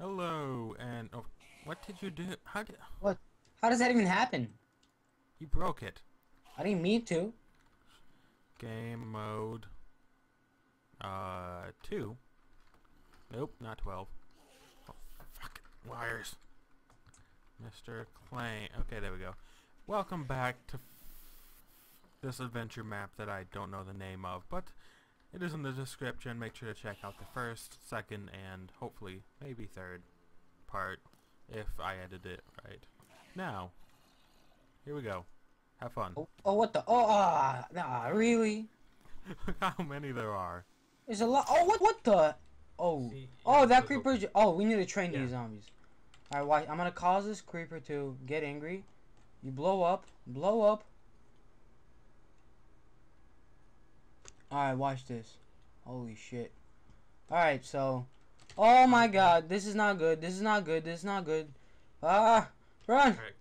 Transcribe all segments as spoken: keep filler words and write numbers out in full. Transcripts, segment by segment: Hello, and oh, what did you do? How did? What? How does that even happen? You broke it. I didn't mean to. Game mode. Uh, two. Nope, not twelve. Oh, fuck it. Wires. Mister Clay. Okay, there we go. Welcome back to f this adventure map that I don't know the name of, but it is in the description. Make sure to check out the first, second, and hopefully maybe third part if I edit it right. Now, here we go. Have fun. Oh, oh what the? Oh, ah, uh, nah, really? Look how many there are. There's a lot. Oh, what? What the? Oh, See, oh, that creeper. Open. Oh, we need to train yeah. these zombies. All right, watch. I'm gonna cause this creeper to get angry. You blow up. Blow up. Alright, watch this. Holy shit. Alright, so. Oh my god. This is not good. This is not good. This is not good. Ah! Run! Right.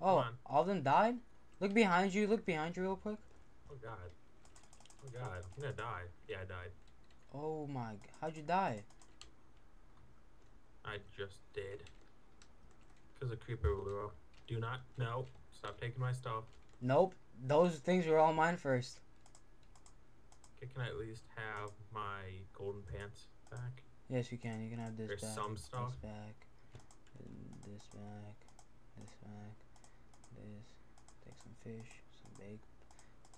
Oh, all of them died? Look behind you. Look behind you real quick. Oh god. Oh god. I'm gonna die. Yeah, I died. Oh my god. How'd you die? I just did. Because the creeper blew up. Do not. No. Stop taking my stuff. Nope. Those things were all mine first. Can I at least have my golden pants back? Yes, you can. You can have this There's back. There's some stuff. This back. This back. This back. This. Take some fish. Some baked.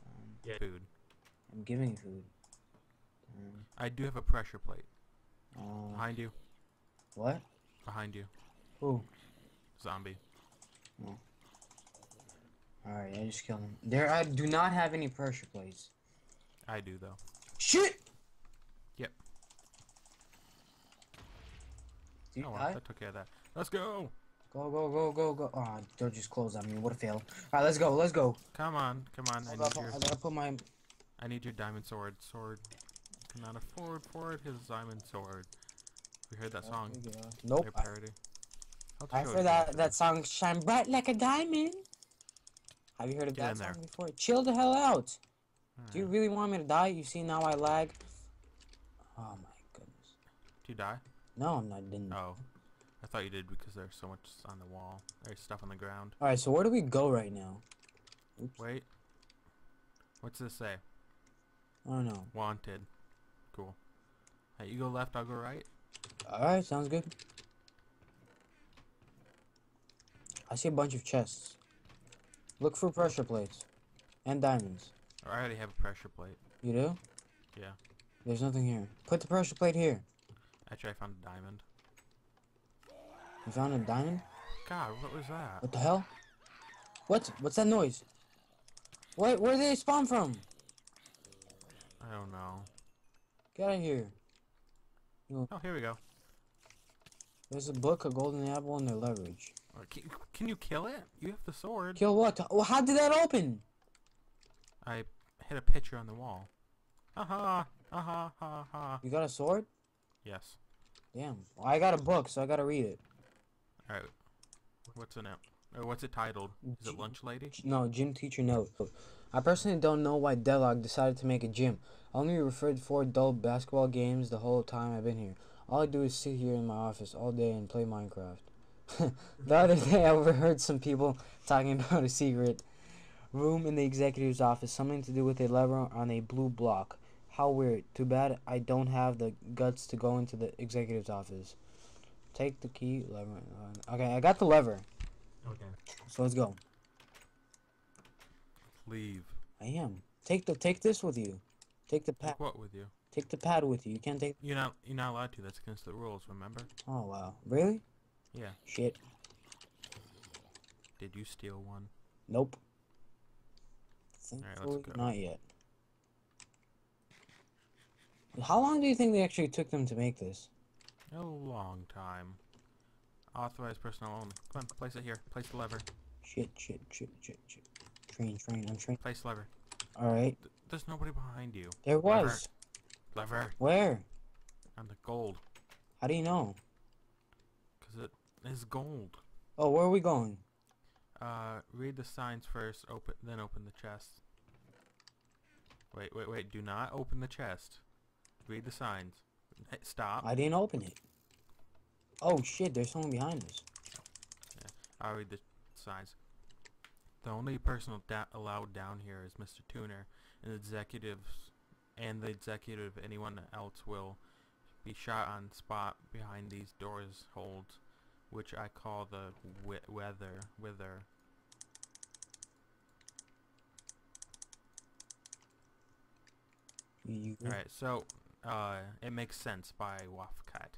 Um, yeah, food. I'm giving food. Um, I do have a pressure plate. Uh, Behind you. What? Behind you. Who? Zombie. No. Alright, I just killed him. There, I do not have any pressure plates. I do though. Shit. Yep. Dude, oh, well, I... that took care of that. Let's go. Go go go go go. Ah, oh, don't just close on me. What a fail. All right, let's go. Let's go. Come on, come on. I, I, gotta, need your... I gotta put my. I need your diamond sword. Sword. Cannot afford for it. His diamond sword. We heard that song. Oh, nope. Their parody. I heard that that song. Shine bright like a diamond. Have you heard of Get that song there. before? Chill the hell out. Do you really want me to die? You see now I lag. Oh my goodness. Did you die? No, I'm not. Didn't. Oh, I thought you did because there's so much on the wall. There's stuff on the ground. All right, so where do we go right now? Oops. Wait. What's this say? I don't know. Wanted. Cool. Hey, you go left. I'll go right. All right, sounds good. I see a bunch of chests. Look for pressure plates and diamonds. I already have a pressure plate. You do? Yeah. There's nothing here. Put the pressure plate here. Actually, I found a diamond. You found a diamond? God, what was that? What the hell? What? What's that noise? What? Where did they spawn from? I don't know. Get out of here. You... Oh, here we go. There's a book, a golden apple, and their leverage. Can, can you kill it? You have the sword. Kill what? Oh, how did that open? I hit a picture on the wall. Aha! Aha! Ha ha! You got a sword? Yes. Damn. Well, I got a book, so I gotta read it. All right. What's in it? Or what's it titled? Is it Lunch Lady? No, Gym Teacher Note. I personally don't know why Deadlock decided to make a gym. I only referred four dull basketball games the whole time I've been here. All I do is sit here in my office all day and play Minecraft. The other day, I overheard some people talking about a secret room in the executive's office, something to do with a lever on a blue block. How weird. Too bad I don't have the guts to go into the executive's office. Take the key lever. Okay, I got the lever. Okay. So let's go. Leave. I am. Take the take this with you. Take the pad. Take what with you? Take the pad with you. You can't take. You're not. You're not allowed to. That's against the rules. Remember? Oh wow. Really? Yeah. Shit. Did you steal one? Nope. Thankfully, all right, let's go. Not yet. How long do you think they actually took them to make this? A long time. Authorized personnel only. Come on, place it here. Place the lever. Shit, shit, shit, shit, shit. Train, train, I'm train. Place lever. Alright. Th there's nobody behind you. There was. Lever. lever. Where? On the gold. How do you know? Because it is gold. Oh, where are we going? Uh, read the signs first, open, then open the chest. Wait, wait, wait, do not open the chest. Read the signs. Stop. I didn't open it. Oh shit, there's someone behind us. Yeah, I'll read the signs. The only person allowed down here is Mister Turner, and the executives and the executive anyone else will be shot on spot behind these doors hold, which I call the Wither. Wither. Alright, so uh, it makes sense by Wafkat.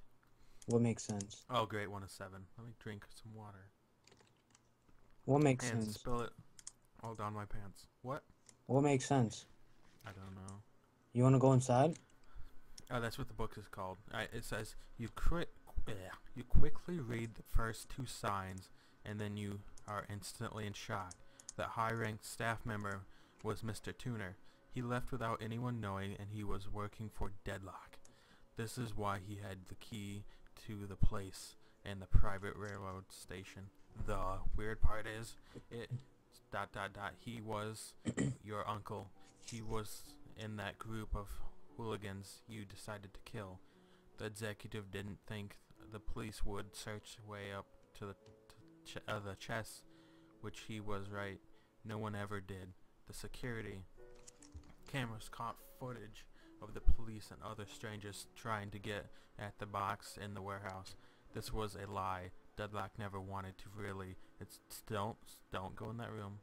What makes sense? Oh great, one of seven. Let me drink some water. What makes and sense? Spill it all down my pants. What? What makes sense? I don't know. You want to go inside? Oh, that's what the book is called. Right, it says you cri yeah, you quickly read the first two signs, and then you are instantly in shock. That high-ranked staff member was Mister Turner. He left without anyone knowing, and he was working for Deadlock. This is why he had the key to the place and the private railroad station. The weird part is, it dot dot dot. He was your uncle. He was in that group of hooligans you decided to kill. The executive didn't think the police would search way up to the to ch uh, the chest, which he was right. No one ever did. The security cameras caught footage of the police and other strangers trying to get at the box in the warehouse. This was a lie. Deadlock never wanted to really. It's don't don't go in that room.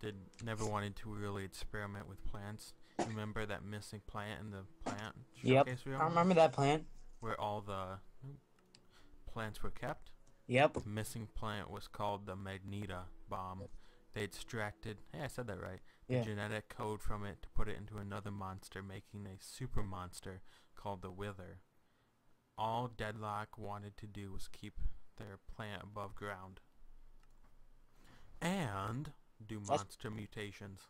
Did never wanted to really experiment with plants. Remember that missing plant in the plant showcase room? Yep, I remember that plant. Where all the plants were kept. Yep. The missing plant was called the Magenta bomb. They extracted. Hey, I said that right. Yeah. The genetic code from it to put it into another monster, making a super monster called the Wither. All Deadlock wanted to do was keep their plant above ground and do monster That's mutations.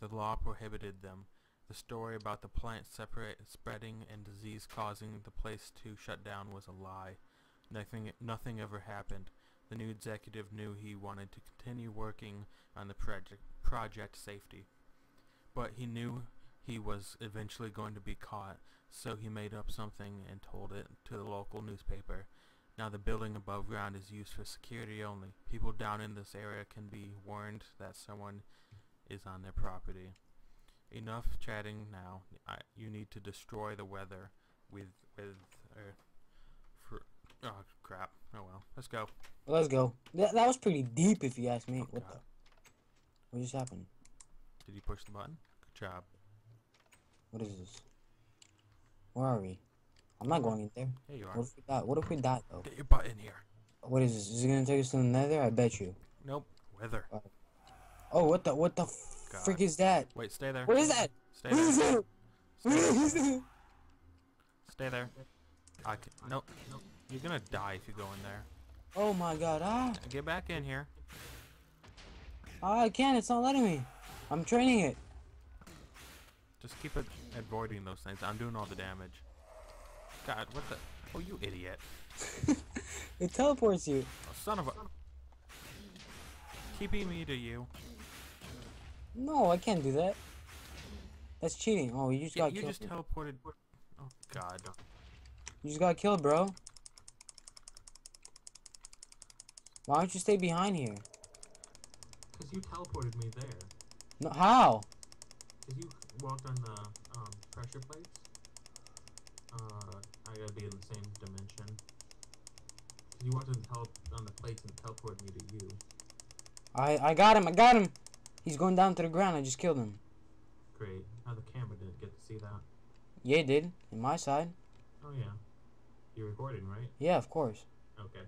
The law prohibited them. The story about the plant separate spreading and disease causing the place to shut down was a lie. Nothing nothing ever happened. The new executive knew he wanted to continue working on the project project safety, but he knew he was eventually going to be caught, so he made up something and told it to the local newspaper. Now the building above ground is used for security only. People down in this area can be warned that someone is on their property. Enough chatting now. I, you need to destroy the weather with with. Uh, for, oh crap! Oh well. Let's go. Let's go. That that was pretty deep, if you ask me. Oh, what God. the? What just happened? Did you push the button? Good job. What is this? Where are we? I'm not going in there. There you are. What if we die? What if we die though? Get your butt in here. What is this? Is it gonna take us to the nether? I bet you. Nope. Weather. Uh, oh, what the what the God. frick is that? Wait, stay there. What is that? Stay there. Stay there. Stay there. I can, nope. Nope. You're gonna die if you go in there. Oh my God! Ah. Get back in here. Ah, I can't. It's not letting me. I'm training it. Just keep it avoiding those things. I'm doing all the damage. God, what the? Oh, you idiot! It teleports you. Oh, son of a! Keeping me to you. No, I can't do that. That's cheating. Oh, you just yeah, got you killed. You just teleported. Oh God! You just got killed, bro. Why don't you stay behind here? Cause you teleported me there. No, how? Cause you walked on the um, pressure plates. Uh, I gotta be in the same dimension. You want to help on the plates and teleport me to you. I I got him. I got him. He's going down to the ground. I just killed him. Great. How the camera didn't get to see that. Yeah, it did. In my side. Oh yeah. You're recording, right? Yeah, of course. Okay.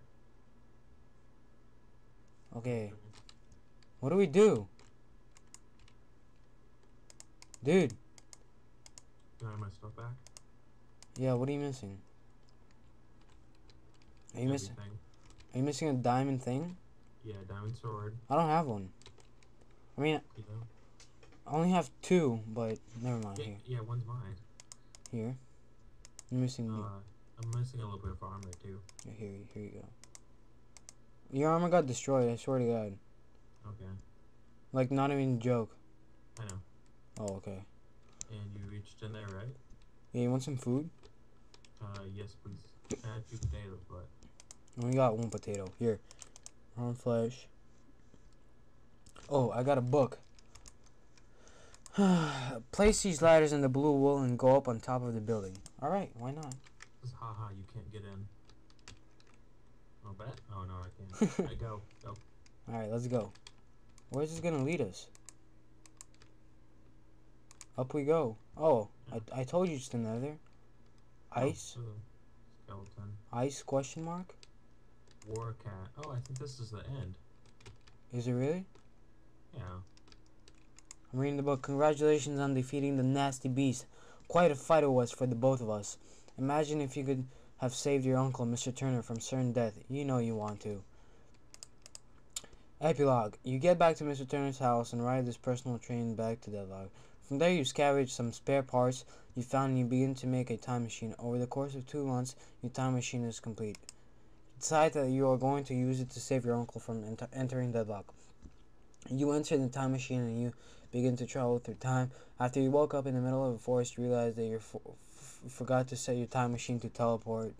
Okay. What do we do, dude? Can I have my stuff back? Yeah, what are you missing? Are you missing? Are you missing a diamond thing? Yeah, diamond sword. I don't have one. I mean, you know? I only have two, but never mind. Yeah, here. Yeah, one's mine. Here. You're missing. Uh, I'm missing a little bit of armor too. Yeah, here, here you go. Your armor got destroyed. I swear to God. Okay. Like not even a joke. I know. Oh, okay. And you reached in there, right? Yeah, you want some food? Uh, yes, please. I had two potatoes, but We got one potato. Here. Round flesh. Oh, I got a book. Place these ladders in the blue wool and go up on top of the building. Alright, why not? Haha, you can't get in. I'll bet. Oh, no, I can't. Alright, go. Go. Alright, let's go. Where's this gonna lead us? Up we go. Oh, yeah. I, I told you it's the nether. Ice? Oh, skeleton. Ice question mark? War cat. Oh, I think this is the end. Is it really? Yeah. I'm reading the book. Congratulations on defeating the nasty beast. Quite a fight it was for the both of us. Imagine if you could have saved your uncle, Mister Turner, from certain death. You know you want to. Epilogue. You get back to Mister Turner's house and ride this personal train back to Deadlock. From there you scavenge some spare parts you found and you begin to make a time machine. Over the course of two months, your time machine is complete. Decide that you are going to use it to save your uncle from ent entering Deadlock. You enter the time machine and you begin to travel through time. After you woke up in the middle of a forest, you realize that you for forgot to set your time machine to teleport.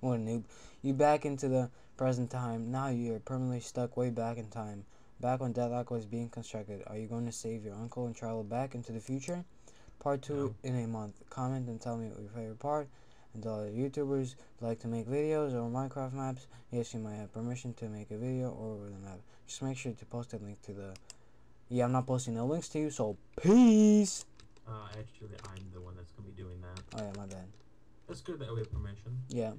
What a noob. You back into the present time. Now you are permanently stuck way back in time. Back when Deadlock was being constructed. Are you going to save your uncle and travel back into the future? Part two no. in a month. Comment and tell me what your favorite part. And all the YouTubers like to make videos or Minecraft maps. Yes, you might have permission to make a video or over the map. Just make sure to post a link to the... Yeah, I'm not posting the links to you, so peace! Uh, actually, I'm the one that's going to be doing that. Oh, yeah, my bad. That's good that we have permission. Yeah.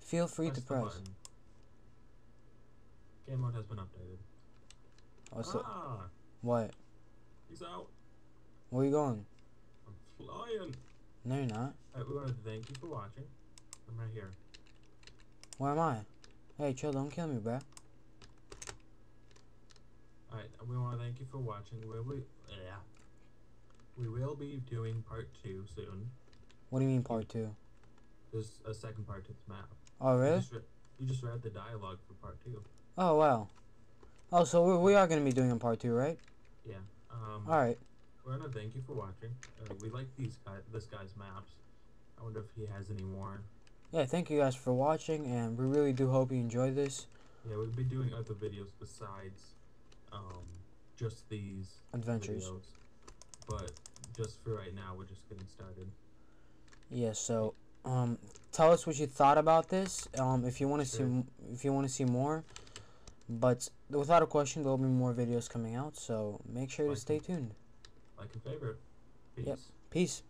Feel free press to press. Button. Game mode has been updated. Oh, so ah! What? He's out. Where are you going? I'm flying. No, you're not. Alright, we want to thank you for watching. I'm right here. Where am I? Hey, chill, don't kill me, bruh. Alright, we want to thank you for watching. We will, yeah. we will be doing part two soon. What do you mean part two? There's a second part to this map. Oh, really? You just, re you just read the dialogue for part two. Oh, wow. Oh, so we, we are going to be doing a part two, right? Yeah. Um, Alright. We're gonna thank you for watching. Uh, we like these guy, this guy's maps. I wonder if he has any more. Yeah, thank you guys for watching, and we really do hope you enjoyed this. Yeah, we'll be doing other videos besides um, just these adventures. Videos. But just for right now, we're just getting started. Yeah. So, um, tell us what you thought about this. Um, if you want to sure. see, if you want to see more. But without a question, there will be more videos coming out. So make sure like to stay tuned. Like and favorite. Peace. Yep. Peace.